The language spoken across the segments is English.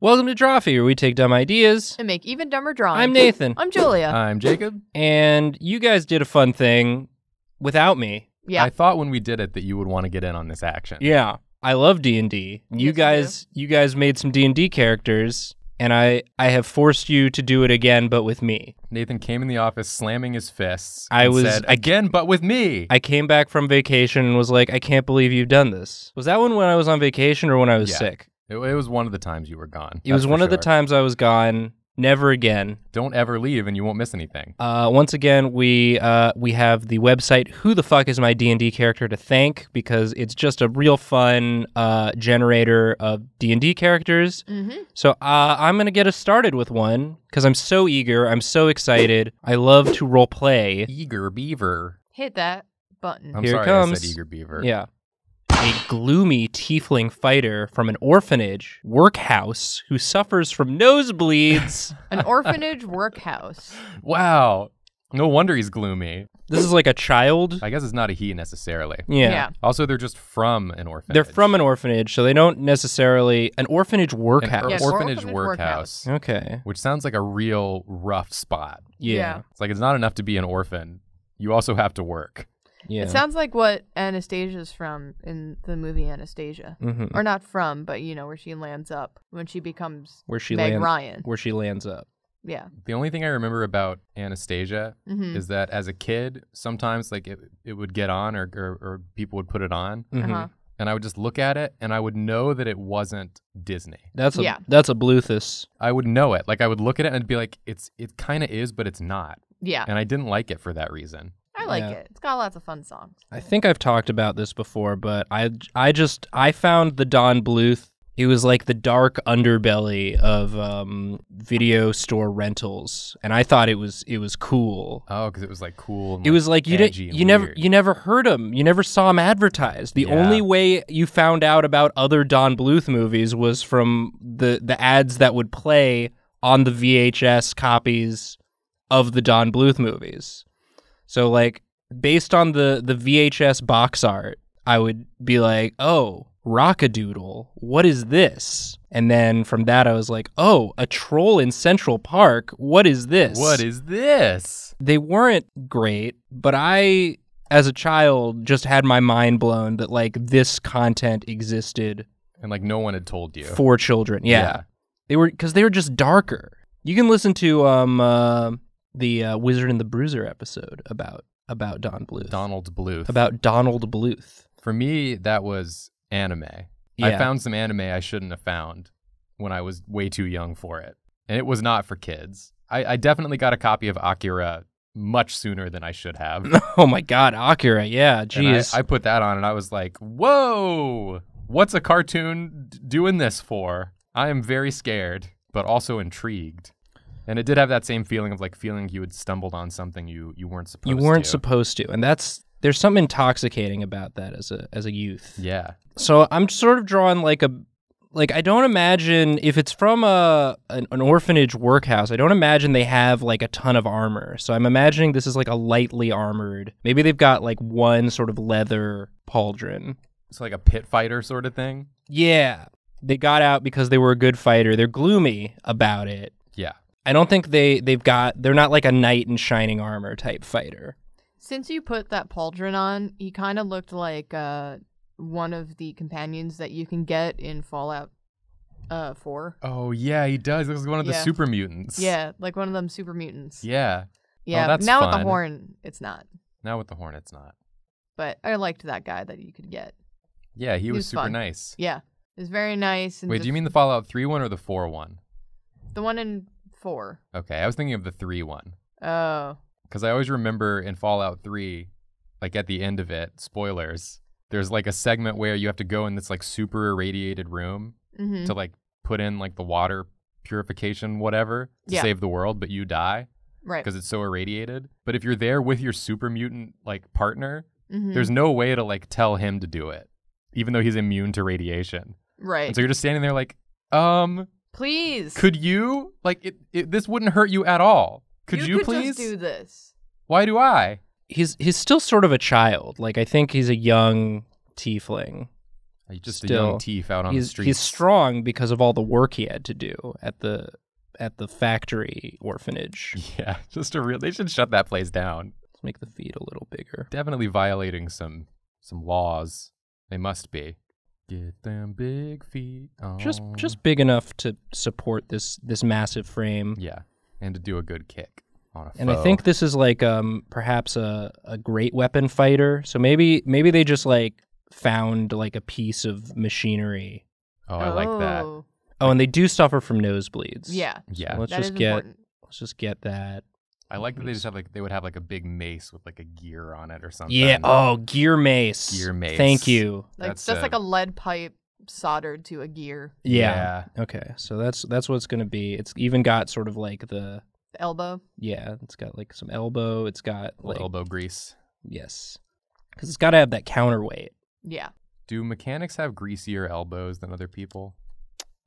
Welcome to Drawfee, where we take dumb ideas and make even dumber drawings. I'm Nathan. I'm Julia. I'm Jacob. And you guys did a fun thing without me. Yeah. I thought when we did it that you would want to get in on this action. Yeah. I love D&D. You guys made some D&D characters, and I have forced you to do it again, but with me. Nathan came in the office slamming his fists. I said, again, but with me. I came back from vacation and was like, I can't believe you've done this. Was that one when I was on vacation or when I was sick? It was one of the times you were gone. It was one of the times I was gone. Never again. Don't ever leave and you won't miss anything. Once again, we have the website Who the Fuck Is My D&D Character to thank, because it's just a real fun generator of D&D characters. Mm-hmm. So I'm going to get us started with one because I'm so eager. I'm so excited. I love to role play. Eager Beaver. Hit that button. I'm sorry, I said Eager Beaver. Yeah. A gloomy tiefling fighter from an orphanage workhouse who suffers from nosebleeds. An orphanage workhouse. Wow. No wonder he's gloomy. This is like a child. I guess it's not a he necessarily. Yeah. Also, they're just from an orphanage. They're from an orphanage, so they don't necessarily... An orphanage workhouse. An orphanage workhouse. Okay. Which sounds like a real rough spot. Yeah. It's like it's not enough to be an orphan. You also have to work. Yeah. It sounds like what Anastasia's from in the movie Anastasia. Mm-hmm. Or not from, but you know, where she lands up when she becomes Meg Ryan. Where she lands up. Yeah. The only thing I remember about Anastasia is that as a kid, sometimes like it would get on or people would put it on. Mm-hmm. Uh-huh. And I would just look at it, and I would know that it wasn't Disney. That's a Bluthus. I would know it. Like I would look at it and be like, it kind of is, but it's not. Yeah. And I didn't like it for that reason. I like it. It's got lots of fun songs. I think I've talked about this before, but I found the Don Bluth. It was like the dark underbelly of video store rentals, and I thought it was cool. Oh, because it was like cool. And it was like you never heard him. You never saw him advertised. The only way you found out about other Don Bluth movies was from the ads that would play on the VHS copies of the Don Bluth movies. So like based on the VHS box art, I would be like, oh, Rock-A-Doodle, what is this? And then from that, I was like, oh, A Troll in Central Park, what is this? What is this? They weren't great, but I, as a child, just had my mind blown that like this content existed. And like no one had told you. For children, yeah. Because they were just darker. You can listen to the Wizard and the Bruiser episode about Don Bluth. Donald Bluth. About Donald Bluth. For me, that was anime. Yeah. I found some anime I shouldn't have found when I was way too young for it. And it was not for kids. I definitely got a copy of Akira much sooner than I should have. Oh my God, Akira, yeah, geez. I put that on and I was like, whoa, what's a cartoon doing this for? I am very scared, but also intrigued. And it did have that same feeling of like feeling you had stumbled on something you weren't supposed to. And there's something intoxicating about that as a youth. Yeah. So I'm sort of drawing like I don't imagine if it's from an orphanage workhouse, I don't imagine they have like a ton of armor. So I'm imagining this is like a lightly armored. Maybe they've got like one sort of leather pauldron. It's like a pit fighter sort of thing. Yeah. They got out because they were a good fighter. They're gloomy about it. Yeah. I don't think they're not like a knight in shining armor type fighter. Since you put that pauldron on, he kind of looked like one of the companions that you can get in Fallout 4. Oh yeah, he does. He looks like one of the super mutants. Yeah, like one of them super mutants. Yeah. Yeah. Oh, that's now fun. With the horn, it's not. Now with the horn, it's not. But I liked that guy that you could get. Yeah, he was super fun. Nice. Yeah, it was very nice. And wait, do you mean the Fallout 3 one or the 4 one? The one in 4. Okay, I was thinking of the 3 one. Oh. Because I always remember in Fallout 3, like at the end of it, spoilers, there's like a segment where you have to go in this like super irradiated room to like put in like the water purification whatever to save the world, but you die. Right. Because it's so irradiated. But if you're there with your super mutant like partner, there's no way to like tell him to do it, even though he's immune to radiation. Right. And so you're just standing there like, please. Could you? Like, this wouldn't hurt you at all. Could you please? Just do this. Why do I? He's still sort of a child. Like, I think he's a young tiefling. Just still, a young thief out on the street. He's strong because of all the work he had to do at the factory orphanage. Yeah, just a real. They should shut that place down. Let's make the feet a little bigger. Definitely violating some laws. They must be. Get them big feet. Oh. Just big enough to support this massive frame. Yeah, and to do a good kick on a foe. And I think this is like perhaps a great weapon fighter. So maybe they just like found like a piece of machinery. Oh, I like that. Oh, and they do suffer from nosebleeds. Yeah, yeah. So let's just get that. I like that they just have like they would have like a big mace with like a gear on it or something. Yeah. Oh, gear mace. Gear mace. Thank you. Like that's just like a lead pipe soldered to a gear. Yeah. Yeah. Okay. So that's what it's gonna be. It's even got sort of like the elbow. Yeah. It's got like some elbow. It's got like elbow grease. Yes. Because it's got to have that counterweight. Yeah. Do mechanics have greasier elbows than other people?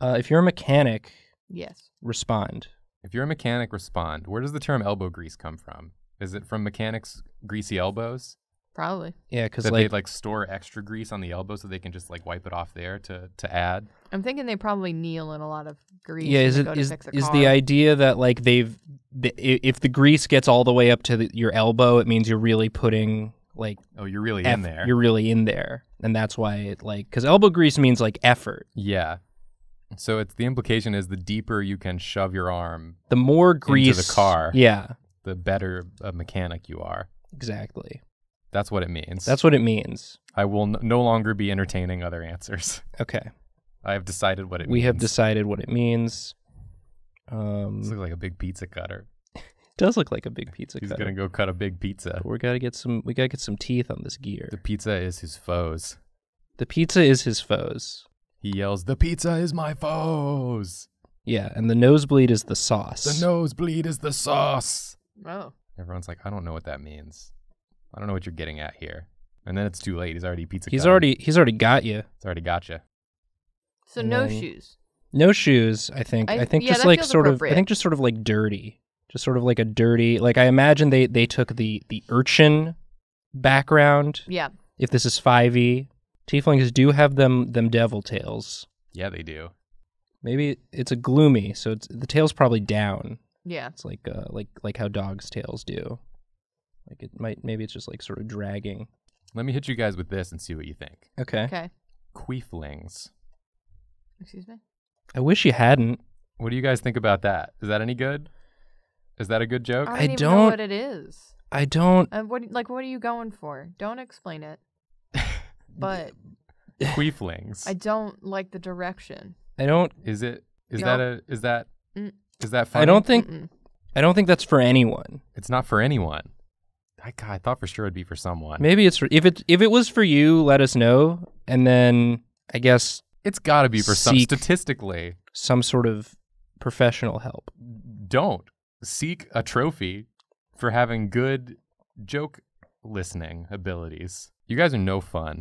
If you're a mechanic, yes. Respond. If you're a mechanic, respond. Where does the term elbow grease come from? Is it from mechanics' greasy elbows? Probably. Yeah, because like, they like store extra grease on the elbow so they can just like wipe it off there to add. I'm thinking they probably kneel in a lot of grease. Yeah, is the idea that like if the grease gets all the way up to your elbow, it means you're really putting like you're really in there. You're really in there, and that's why it like because elbow grease means like effort. Yeah. So it's the implication is the deeper you can shove your arm, the more grease into the car, yeah, the better a mechanic you are. Exactly. That's what it means. That's what it means. I will no longer be entertaining other answers. Okay. I have decided what it means. We have decided what it means. This looks like a big pizza cutter. It does look like a big pizza cutter. He's gonna go cut a big pizza. We gotta get some teeth on this gear. The pizza is his foes. The pizza is his foes. He yells, "The pizza is my foes." Yeah, and the nosebleed is the sauce. The nosebleed is the sauce. Oh. Everyone's like, I don't know what that means. I don't know what you're getting at here. And then it's too late. He's already pizza. He's already got you. It's already got you. So no shoes. No shoes. I think yeah, just like sort of. I think just sort of like dirty. Just sort of like a dirty. Like I imagine they took the urchin background. Yeah. If this is 5e. Tieflings do have them devil tails. Yeah, they do. Maybe it's a gloomy, so the tail's probably down. Yeah, it's like how dogs' tails do. Like it might maybe it's just like sort of dragging. Let me hit you guys with this and see what you think. Okay. Okay. Queeflings. Excuse me. I wish you hadn't. What do you guys think about that? Is that any good? Is that a good joke? I don't even know what it is. I don't. What are you going for? Don't explain it. But queeflings. I don't like the direction. I don't. Is it? Is that funny? I don't think. I don't think that's for anyone. It's not for anyone. I thought for sure it'd be for someone. Maybe it's for, if it was for you, let us know, and then I guess it's got to be for some statistically some sort of professional help. Don't seek a trophy for having good joke listening abilities. You guys are no fun.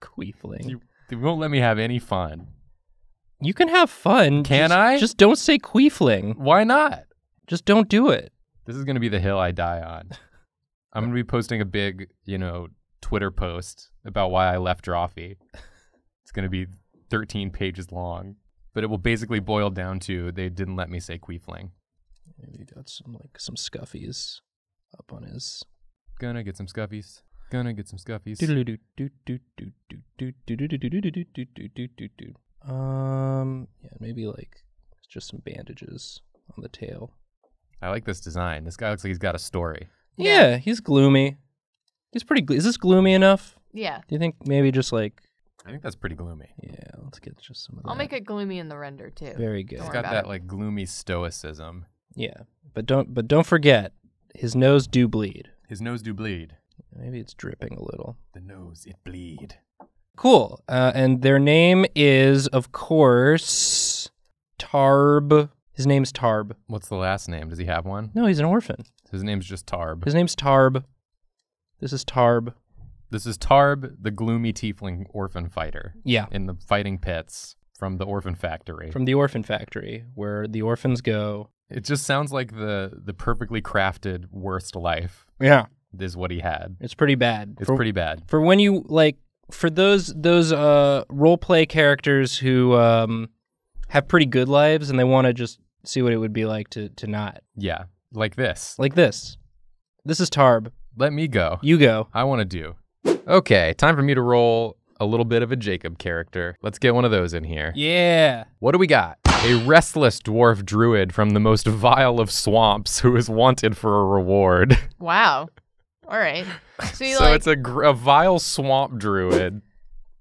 Queefling. You won't let me have any fun. You can have fun. Can I? Just don't say queefling. Why not? Just don't do it. This is going to be the hill I die on. I'm going to be posting a big, Twitter post about why I left Drawfee. It's going to be 13 pages long, but it will basically boil down to they didn't let me say queefling. Maybe got some scuffies up on his. Gonna get some scuffies. Gonna get some scuffies. Yeah, maybe like just some bandages on the tail. I like this design. This guy looks like he's got a story. Yeah, he's gloomy. He's pretty. Is this gloomy enough? Yeah. Do you think maybe just like? I think that's pretty gloomy. Yeah, let's get just some of that. I'll make it gloomy in the render too. Very good. He's got that like gloomy stoicism. Yeah, but don't forget, his nose do bleed. His nose do bleed. Maybe it's dripping a little. The nose, it bleed. Cool. And their name is, of course, Tarb. His name's Tarb. What's the last name? Does he have one? No, he's an orphan. His name's just Tarb. His name's Tarb. This is Tarb. This is Tarb, the gloomy tiefling orphan fighter. Yeah. In the fighting pits from the orphan factory. From the orphan factory, where the orphans go. It just sounds like the perfectly crafted worst life. Yeah. Is what he had. It's pretty bad. It's pretty bad. For when you like for those roleplay characters who have pretty good lives and they want to just see what it would be like to not. Yeah, like this. Like this. This is Tarb. Let me go. You go. I want to do. Okay, time for me to roll a little bit of a Jacob character. Let's get one of those in here. Yeah. What do we got? A restless dwarf druid from the most vile of swamps who is wanted for a reward. Wow. All right. So, so it's a vile swamp druid.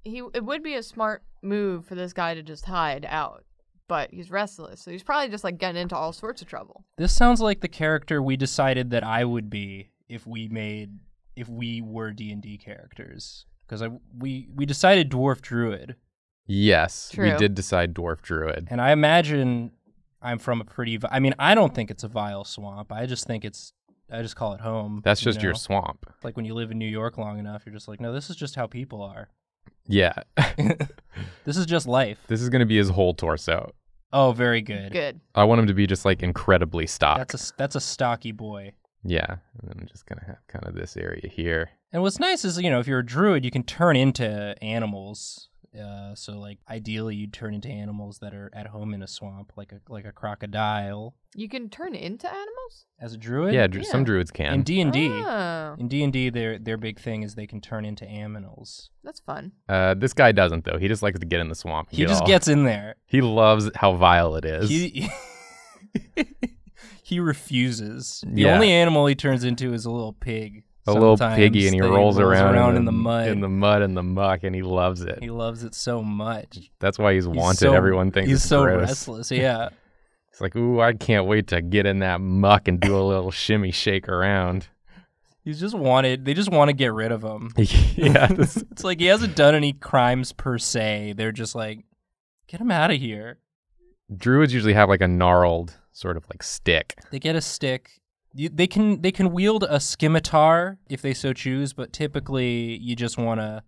It would be a smart move for this guy to just hide out, but he's restless, so he's probably just like getting into all sorts of trouble. This sounds like the character we decided that I would be if we were D&D characters, because we decided dwarf druid. Yes, true. We did decide dwarf druid, and I imagine I'm from a pretty. I mean, I don't think it's a vile swamp. I just think it's. I just call it home. That's just your swamp. Like when you live in New York long enough, you're just like, no, this is just how people are. Yeah. This is just life. This is going to be his whole torso. Oh, very good. Good. I want him to be just like incredibly stock. That's a stocky boy. Yeah. And I'm just going to have kind of this area here. And what's nice is, you know, if you're a druid, you can turn into animals. So like ideally you'd turn into animals that are at home in a swamp, like a crocodile. You can turn into animals? As a druid? Yeah, yeah. Some druids can. In D&D, their big thing is they can turn into aminals. That's fun. This guy doesn't though. He just likes to get in the swamp. He just gets in there. He loves how vile it is. He refuses. The only animal he turns into is a little pig. A sometimes little piggy, and he rolls around in the mud. In the mud and the muck, and he loves it. He loves it so much. That's why he's wanted. Everyone thinks he's so gross. Restless, yeah. It's like, ooh, I can't wait to get in that muck and do a little shimmy shake around. He's just wanted. They just want to get rid of him. Yeah. It's like he hasn't done any crimes per se. They're just like, get him out of here. Druids usually have like a gnarled sort of like stick. They get a stick. They can wield a scimitar if they so choose, but typically you just wanna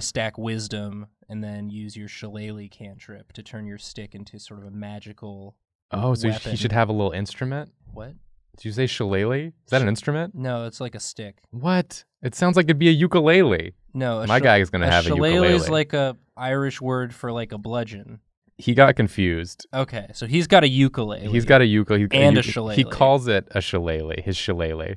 stack wisdom and then use your shillelagh cantrip to turn your stick into sort of a magical. Oh, so weapon. He should have a little instrument. What? Did you say shillelagh? Is that an instrument? No, it's like a stick. What? It sounds like it'd be a ukulele. No, my guy is gonna have a ukulele. Shillelagh is like a Irish word for like a bludgeon. He got confused. Okay, so he's got a ukulele. He's got a ukulele. And a shillelagh. He calls it a shillelagh, his shillelagh.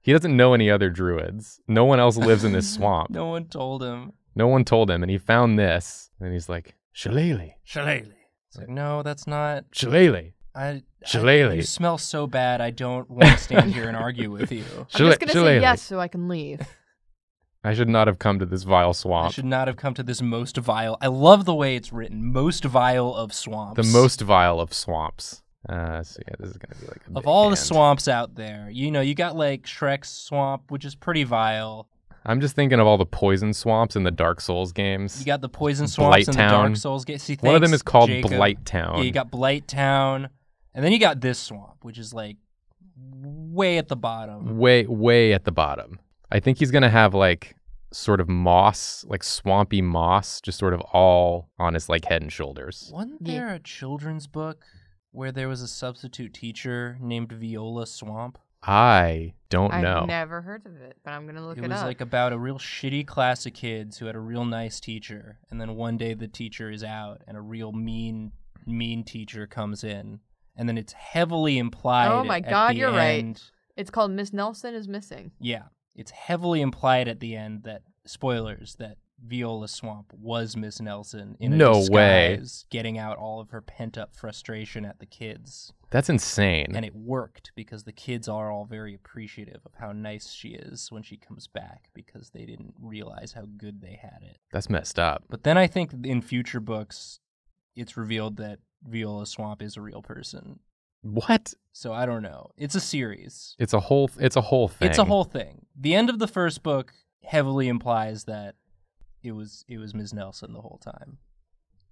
He doesn't know any other druids. No one else lives in this swamp. No one told him. No one told him, and he found this, and he's like, shillelagh. Shillelagh. It's like, no, that's not. Shillelagh. Shillelagh. You smell so bad, I don't want to stand here and argue with you. I'm just going to say yes so I can leave. I should not have come to this vile swamp. I should not have come to this most vile. I love the way it's written. Most vile of swamps. The most vile of swamps. So yeah, this is gonna be like a of all the swamps out there, you know, you got like Shrek's swamp, which is pretty vile. I'm just thinking of all the poison swamps in the Dark Souls games. You got the poison swamps in the Dark Souls games. See, one of them is called Jacob. Blight Town. Yeah, you got Blight Town, and then you got this swamp, which is like way at the bottom. Way at the bottom. I think he's gonna have like sort of moss, like swampy moss, just sort of all on his like head and shoulders. Wasn't there a children's book where there was a substitute teacher named Viola Swamp? I don't know. I've never heard of it, but I'm gonna look it up. It was like about a real shitty class of kids who had a real nice teacher, and then one day the teacher is out and a real mean teacher comes in, and then it's heavily implied. Oh my God, you're right. It's called Miss Nelson Is Missing. Yeah. It's heavily implied at the end that, spoilers, that Viola Swamp was Miss Nelson in a disguise, getting out all of her pent-up frustration at the kids. That's insane. And it worked because the kids are all very appreciative of how nice she is when she comes back because they didn't realize how good they had it. That's messed up. But then I think in future books, it's revealed that Viola Swamp is a real person. What? So I don't know. It's a series. It's a whole thing. The end of the first book heavily implies that it was Ms. Nelson the whole time.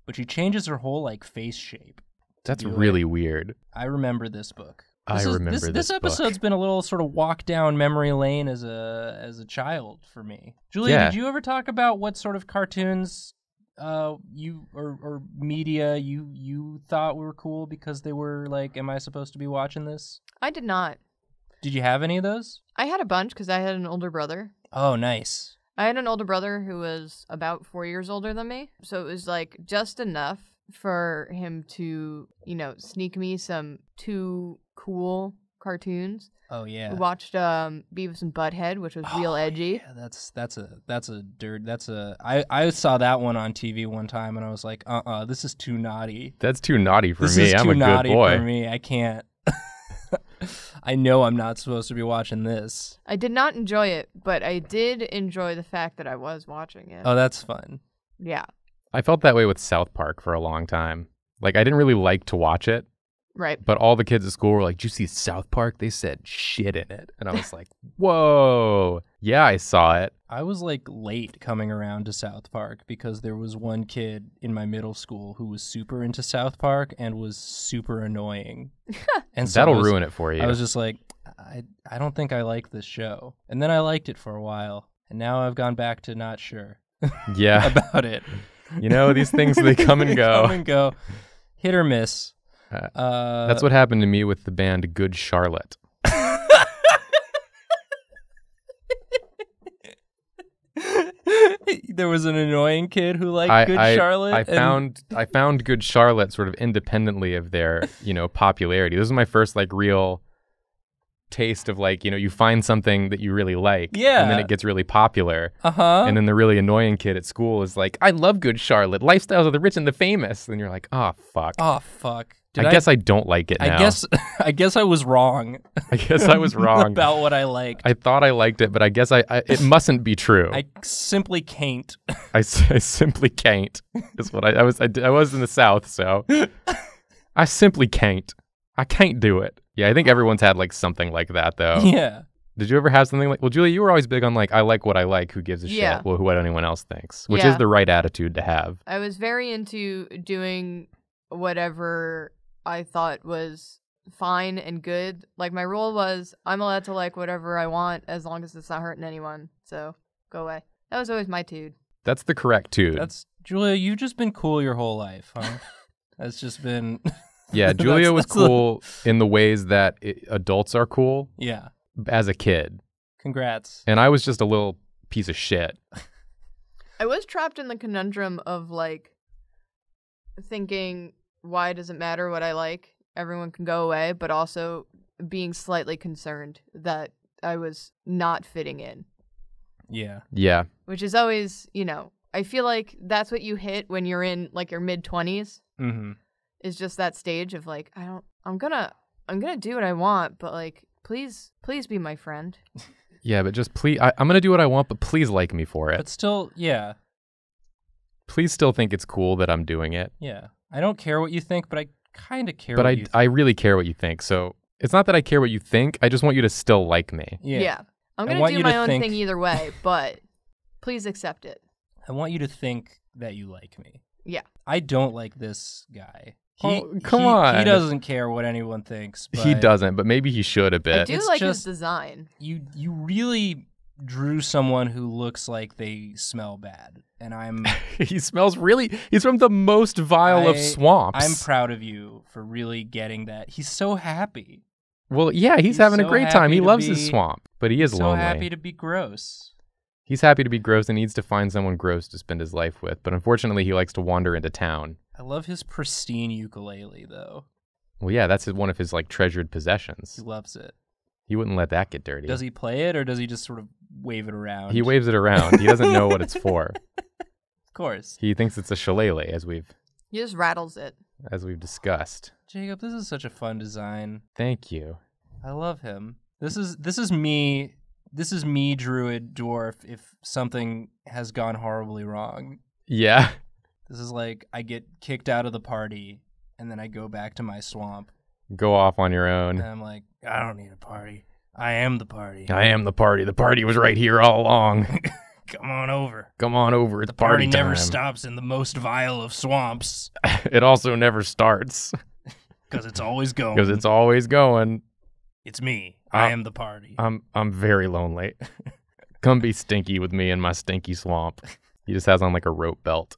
But she changes her whole like face shape. That's really weird. I remember this book. This episode's been a little sort of walk down memory lane as a child for me. Julia, did you ever talk about what sort of cartoons you or media you thought were cool because they were like, am I supposed to be watching this? I did not. Did you have any of those? I had a bunch because I had an older brother. Oh, nice. I had an older brother who was about 4 years older than me, so it was like just enough for him to, you know, sneak me some two cool cartoons. Oh yeah, we watched Beavis and Butthead, which was real edgy. Yeah, that's a I saw that one on TV one time and I was like, this is too naughty. That's too naughty for me. I'm a good boy. For me, I can't. I know I'm not supposed to be watching this. I did not enjoy it, but I did enjoy the fact that I was watching it. Oh, that's fun. Yeah. I felt that way with South Park for a long time. Like, I didn't really like to watch it. Right. But all the kids at school were like, "Did you see South Park? They said shit in it." And I was like, whoa. Yeah, I saw it. I was like late coming around to South Park because there was one kid in my middle school who was super into South Park and was super annoying. And so that'll ruin it for you. I was just like, I don't think I like this show. And then I liked it for a while. And now I've gone back to not sure. Yeah. About it. You know, these things, they come and go. Come and go. Hit or miss. That's what happened to me with the band Good Charlotte. There was an annoying kid who liked Good Charlotte. I found Good Charlotte sort of independently of their, you know, popularity. This was my first like real taste of like, you know, you find something that you really like, yeah, and then it gets really popular, and then the really annoying kid at school is like, "I love Good Charlotte, lifestyles of the rich and the famous," and you're like, oh fuck. I guess I don't like it now. I guess I was wrong. I guess I was wrong about what I liked. I thought I liked it, but I guess it mustn't be true. I simply can't. I simply can't. Is what I was in the South, so I simply can't. I can't do it. Yeah, I think everyone's had like something like that though. Yeah. Did you ever have something like? Well, Julia, you were always big on like, I like what I like. Who gives a shit? Well, what anyone else thinks, which is the right attitude to have. I was very into doing whatever I thought was fine and good. Like, my rule was, I'm allowed to like whatever I want as long as it's not hurting anyone. So go away. That was always my dude. That's the correct dude. That's Julia. You've just been cool your whole life, huh? That's just been. Yeah, Julia was cool in the ways that adults are cool. Yeah. As a kid. Congrats. And I was just a little piece of shit. I was trapped in the conundrum of like thinking, why does it matter what I like? Everyone can go away, but also being slightly concerned that I was not fitting in. Yeah. Yeah. Which is always, you know, I feel like that's what you hit when you're in like your mid-20s. Mm-hmm. Is just that stage of like, I'm gonna do what I want, but like, please be my friend. Yeah, but just please, I'm gonna do what I want, but please like me for it. But still, yeah. Please still think it's cool that I'm doing it. Yeah, I don't care what you think, but I kind of care. But I really care what you think. So it's not that I care what you think. I just want you to still like me. Yeah, yeah. I'm gonna do my own thing either way, but please accept it. I want you to think that you like me. Yeah, I don't like this guy. Come on. He doesn't care what anyone thinks. But he doesn't, but maybe he should a bit. I do like his design. You really drew someone who looks like they smell bad, and I'm... He smells really... He's from the most vile of swamps. I'm proud of you for really getting that. He's so happy. Well, yeah, he's having so a great time. He loves his swamp, but he is lonely. He's so happy to be gross. He's happy to be gross and needs to find someone gross to spend his life with, but unfortunately he likes to wander into town. I love his pristine ukulele, though. Well, yeah, that's one of his like treasured possessions. He loves it. He wouldn't let that get dirty. Does he play it, or does he just sort of wave it around? He waves it around. He doesn't know what it's for. Of course. He thinks it's a shillelagh, He just rattles it. As we've discussed. Jacob, this is such a fun design. Thank you. I love him. This is me... This is me, druid, dwarf, if something has gone horribly wrong. Yeah. This is like, I get kicked out of the party, and then I go back to my swamp. Go off on your own. And I'm like, I don't need a party. I am the party. I am the party. The party was right here all along. Come on over. Come on over. It's the party time. Never stops in the most vile of swamps. It also never starts. Because it's always going. Because it's always going. It's me. I am the party. I'm very lonely. Come be stinky with me in my stinky swamp. He just has on like a rope belt.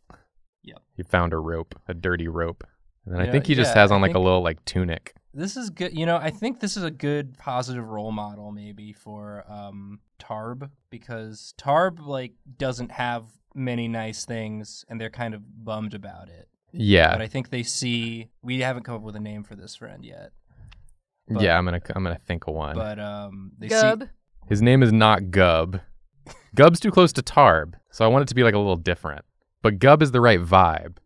Yep. He found a rope, a dirty rope. And then I think he just has on like a little like tunic. This is good. You know, I think this is a good positive role model maybe for Tarb, because Tarb like doesn't have many nice things and they're kind of bummed about it. Yeah. But I think they see, we haven't come up with a name for this friend yet. But, yeah, I'm gonna think of one. But they Gub. See his name is not Gub. Gub's too close to Tarb, so I want it to be like a little different. But Gub is the right vibe.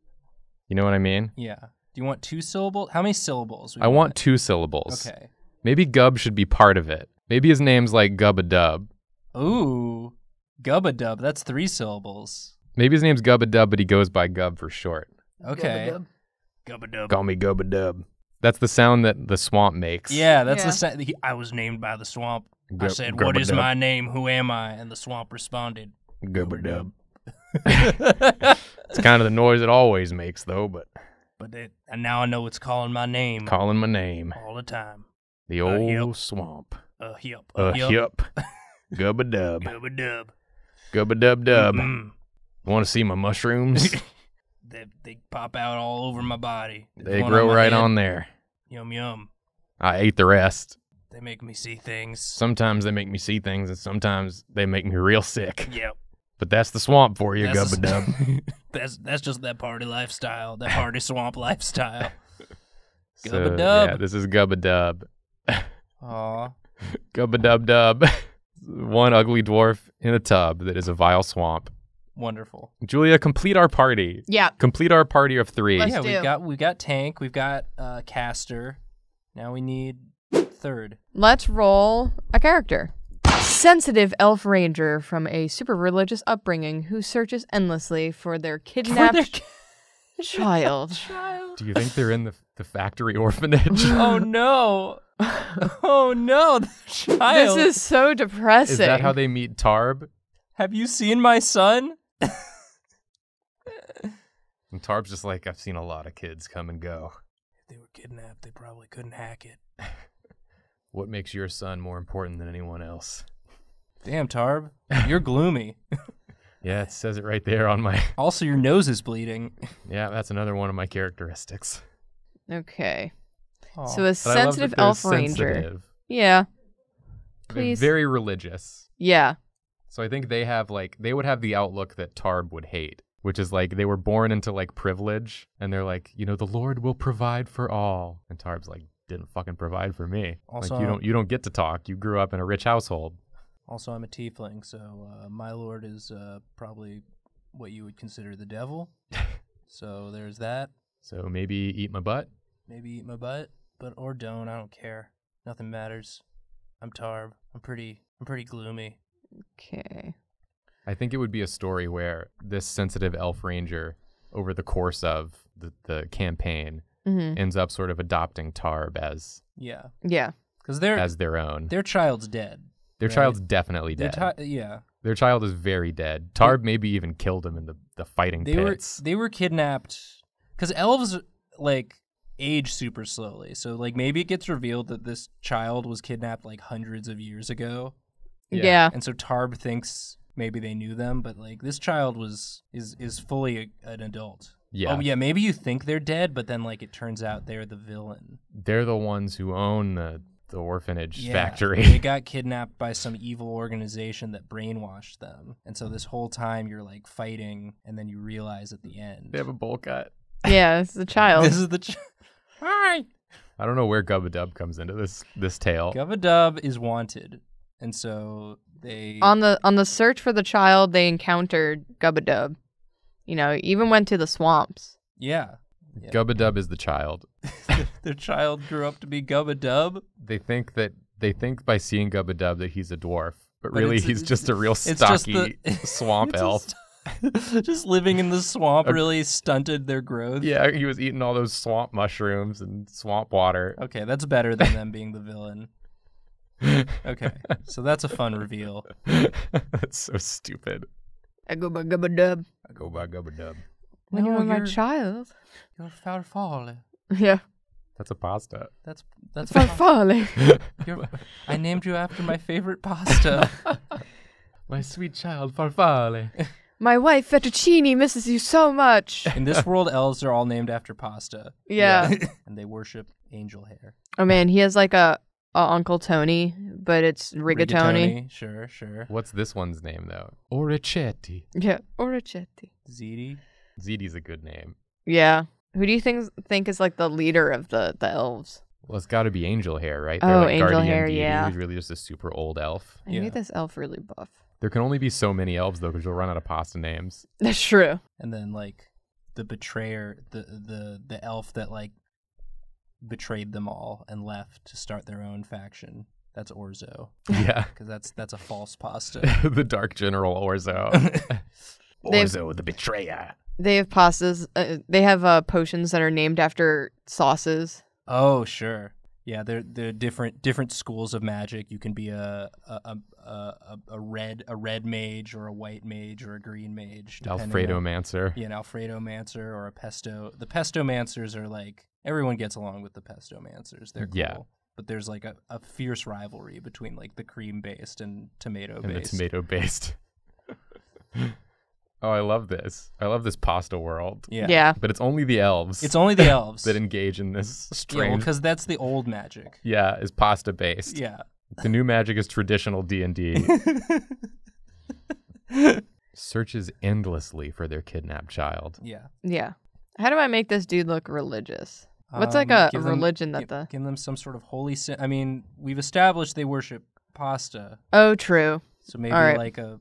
You know what I mean? Yeah. Do you want two syllables? How many syllables? I want two syllables. Okay. Maybe Gub should be part of it. Maybe his name's like Gub-a-Dub. Ooh, Gub-a-Dub. That's three syllables. Maybe his name's Gub-a-Dub, but he goes by Gub for short. Okay. Gub-a-Dub. Call me Gub-a-Dub. That's the sound that the swamp makes. Yeah, that's the sound. I was named by the swamp. I said, Gub-a-Dub. What is my name? Who am I? And the swamp responded, Gub-a-Dub. It's kind of the noise it always makes, though, but now I know it's calling my name. Calling my name. All the time. The old swamp. Yup. Gub-a-Dub. Gub-a-Dub. Gub-a-Dub-dub. Mm-hmm. Want to see my mushrooms? They pop out all over my body. They grow right on there. Yum, yum. I ate the rest. They make me see things. Sometimes they make me see things, and sometimes they make me real sick. Yep. But that's the swamp for you, Gub-a-Dub. That's just that party lifestyle, that party swamp lifestyle. Gub-a-Dub. So, yeah, this is Gub-a-Dub. Aw. Gub-a-Dub-dub. One ugly dwarf in a tub that is a vile swamp. Wonderful. Julia, complete our party. Yeah. Complete our party of three. Let's do. We got Tank, we've got Caster. Now we need third. Let's roll a character. Sensitive elf ranger from a super religious upbringing who searches endlessly for their kidnapped child. Do you think they're in the factory orphanage? Oh no. Oh no, the child. This is so depressing. Is that how they meet Tarb? Have you seen my son? And Tarb's just like, I've seen a lot of kids come and go. If they were kidnapped, they probably couldn't hack it. What makes your son more important than anyone else? Damn, Tarb. You're gloomy. Yeah, it says it right there on my... Also, your nose is bleeding. Yeah, that's another one of my characteristics. Okay. Aww. So a sensitive elf ranger. Yeah. Please. They're very religious. Yeah. So I think they have they would have the outlook that Tarb would hate, which is like they were born into like privilege and they're like, you know, the Lord will provide for all. And Tarb's like, didn't fucking provide for me. Also, like you don't get to talk. You grew up in a rich household. Also, I'm a tiefling, so my Lord is probably what you would consider the devil. So there's that. So maybe eat my butt. Or don't. I don't care. Nothing matters. I'm Tarb. I'm pretty gloomy. Okay. I think it would be a story where this sensitive elf ranger, over the course of the campaign, ends up sort of adopting Tarb as because they're as their own. Their child's dead. Their child's definitely dead. Their child is very dead. Tarb maybe even killed him in the fighting pits. They were kidnapped because elves age super slowly. So maybe it gets revealed that this child was kidnapped hundreds of years ago. Yeah. And so Tarb thinks maybe they knew them, but this child is fully an adult. Yeah. Oh yeah, maybe you think they're dead, but then it turns out they're the villain. They're the ones who own the orphanage factory. They got kidnapped by some evil organization that brainwashed them. And so this whole time you're fighting, and then you realize at the end. They have a bowl cut. Yeah, this is the child. Hi. I don't know where Gub-a-Dub comes into this tale. Gub-a-Dub is wanted. And so they on the search for the child, they encountered Gub-a-Dub. You know, even went to the swamps. Yeah. Gub-a-Dub is the child. The child grew up to be Gub-a-Dub. They think by seeing Gub-a-Dub that he's a dwarf, but really he's just a real stocky swamp elf. Just living in the swamp really stunted their growth. Yeah, he was eating all those swamp mushrooms and swamp water. Okay, that's better than them being the villain. Okay, so that's a fun reveal. That's so stupid. I go by Gub-a-Dub. When you were my child, you're farfalle. Yeah, that's a pasta. That's farfalle. I named you after my favorite pasta. My sweet child, farfalle. my wife, Fettuccine, misses you so much. In this world, elves are all named after pasta. Yeah. And they worship angel hair. Oh, man, he has like a Uncle Tony, but it's Rigatoni. Sure, sure. What's this one's name, though? Orichetti. Yeah, Orichetti. Ziti. Ziti's a good name. Yeah. Who do you think is like the leader of the elves? Well, it's got to be Angel Hair, right? They're like Angel Hair, deity, yeah. Who's really just a super old elf. I made this elf really buff. There can only be so many elves, though, because you'll run out of pasta names. That's true. And then, like, the betrayer, the elf that, like, betrayed them all and left to start their own faction. That's Orzo. Yeah. Because that's a false pasta. The Dark General Orzo. Orzo, the betrayer. They have pastas. They have potions that are named after sauces. Oh, sure. Yeah, they're different schools of magic. You can be a red mage or a white mage or a green mage. Alfredomancer. Yeah, an Alfredomancer or a pesto. The pestomancers are like, everyone gets along with the pestomancers. They're cool. Yeah. But there's like a fierce rivalry between like the cream-based and tomato-based. And the tomato-based. Oh, I love this. I love this pasta world. Yeah. Yeah. But it's only the elves. It's only the elves. That engage in this strange... because that's the old magic. Yeah, is pasta-based. Yeah. The new magic is traditional D&D. Searches endlessly for their kidnapped child. Yeah. Yeah. How do I make this dude look religious? What's like a religion that the... Give them some sort of holy... I mean, we've established they worship pasta. Oh, true. So maybe right. Like a...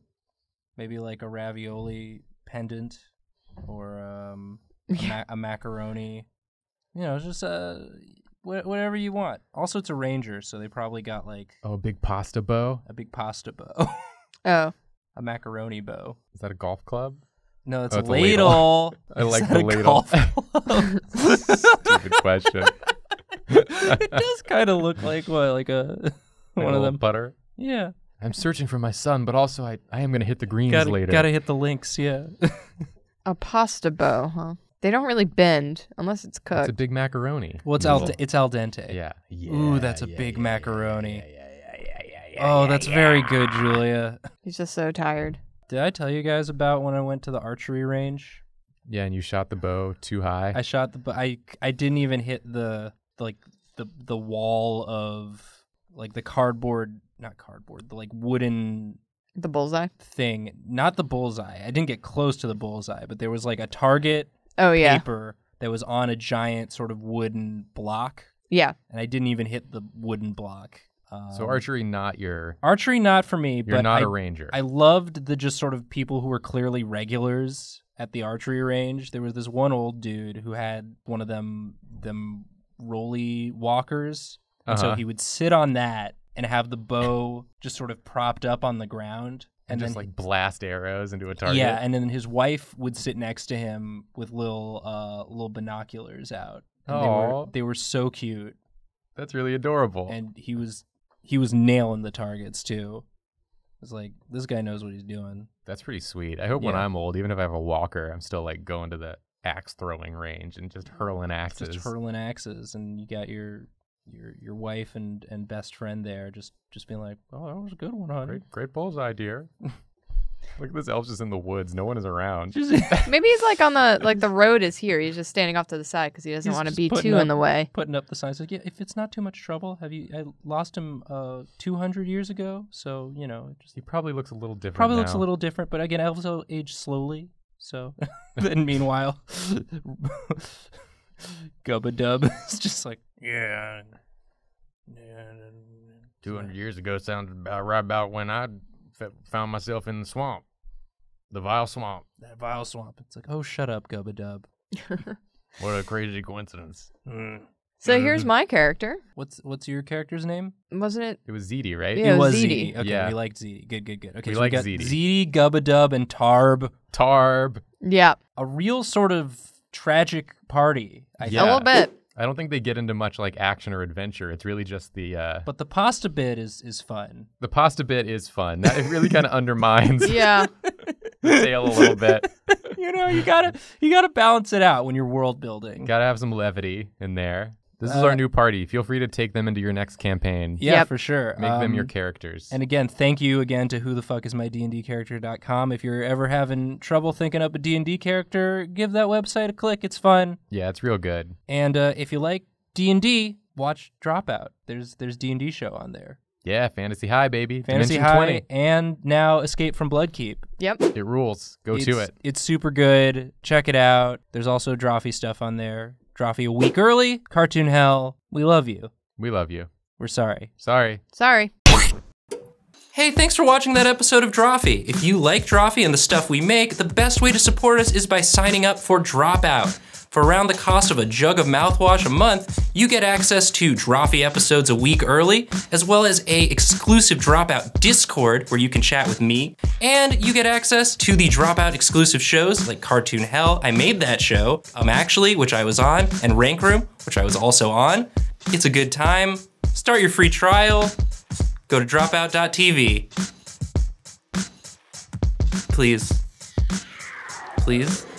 Maybe like a ravioli pendant or a macaroni. You know, just whatever you want. Also, it's a ranger, so they probably got like... Oh, a big pasta bow? A big pasta bow. Oh. A macaroni bow. Is that a golf club? No, it's a ladle. I like the ladle. Stupid question. It does kind of look like what? Like one of them. Butter? Yeah. I'm searching for my son, but also I am going to hit the greens later. Gotta hit the links, yeah. A pasta bow, huh? They don't really bend unless it's cooked. It's a big macaroni. Well, it's al dente. Yeah. Ooh, that's a big macaroni. Oh, that's very good, Julia. He's just so tired. Did I tell you guys about when I went to the archery range? Yeah, and you shot the bow too high. I shot the bow. I didn't even hit the wall of like the cardboard... Not cardboard, the like wooden... The bullseye? Thing. Not the bullseye. I didn't get close to the bullseye, but there was like a target paper that was on a giant sort of wooden block. Yeah. And I didn't even hit the wooden block. So archery not your... Archery not for me, but... You're not a ranger. I loved the just sort of people who were clearly regulars at the archery range. There was this one old dude who had one of them rolly walkers. And so he would sit on that and have the bow just sort of propped up on the ground. And then, just like blast arrows into a target. Yeah, and then his wife would sit next to him with little binoculars out. And they were so cute. That's really adorable. And he was nailing the targets too. It's like, this guy knows what he's doing. That's pretty sweet. I hope when I'm old, even if I have a walker, I'm still like going to the axe throwing range and just hurling axes. Just hurling axes, and you got your wife and best friend there just being like, oh, that was a good one, honey. Great bullseye, dear. Look at this elf just in the woods. No one is around. Maybe he's like on the road is here. He's just standing off to the side because he doesn't want to be too in the way. Putting up the signs like, yeah, if it's not too much trouble, I lost him 200 years ago, so you know. He probably looks a little different. Probably looks a little different, but again, elves age slowly. So then meanwhile, Gubba Dub is just like, yeah. 200 years ago sounded about right about when I found myself in the swamp. The vile swamp. That vile swamp. It's like, oh, shut up, Gubba Dub. What a crazy coincidence. So here's my character. What's your character's name? Wasn't it? It was Ziti, right? Yeah, it was Ziti. Okay, yeah. We liked Ziti. Good. Okay, so we got Ziti, Gubba Dub, and Tarb. Tarb. Yeah. A real sort of tragic party. I think. A little bit. I don't think they get into much like action or adventure. It's really just the... But the pasta bit is fun. The pasta bit is fun. It really kind of undermines the tale a little bit. You know, you gotta balance it out when you're world building. Gotta have some levity in there. This is our new party. Feel free to take them into your next campaign. Yeah, for sure. Make them your characters. And again, thank you again to whothefuckismydndcharacter.com. If you're ever having trouble thinking up a D&D character, give that website a click. It's fun. Yeah, it's real good. And if you like D&D, watch Dropout. There's D&D show on there. Yeah, Fantasy High, baby. Fantasy High 20. And now Escape from Bloodkeep. Yep. It rules. Go to it. It's super good. Check it out. There's also Drawfee stuff on there. Drawfee a week early. Cartoon Hell. We love you. We love you. We're sorry. Sorry. Sorry. Hey, thanks for watching that episode of Drawfee. If you like Drawfee and the stuff we make, the best way to support us is by signing up for Dropout. For around the cost of a jug of mouthwash a month, you get access to Drawfee episodes a week early, as well as a exclusive Dropout Discord where you can chat with me, and you get access to the Dropout exclusive shows like Cartoon Hell, I Made That Show, Actually, which I was on, and Rank Room, which I was also on. It's a good time. Start your free trial. Go to dropout.tv. Please. Please.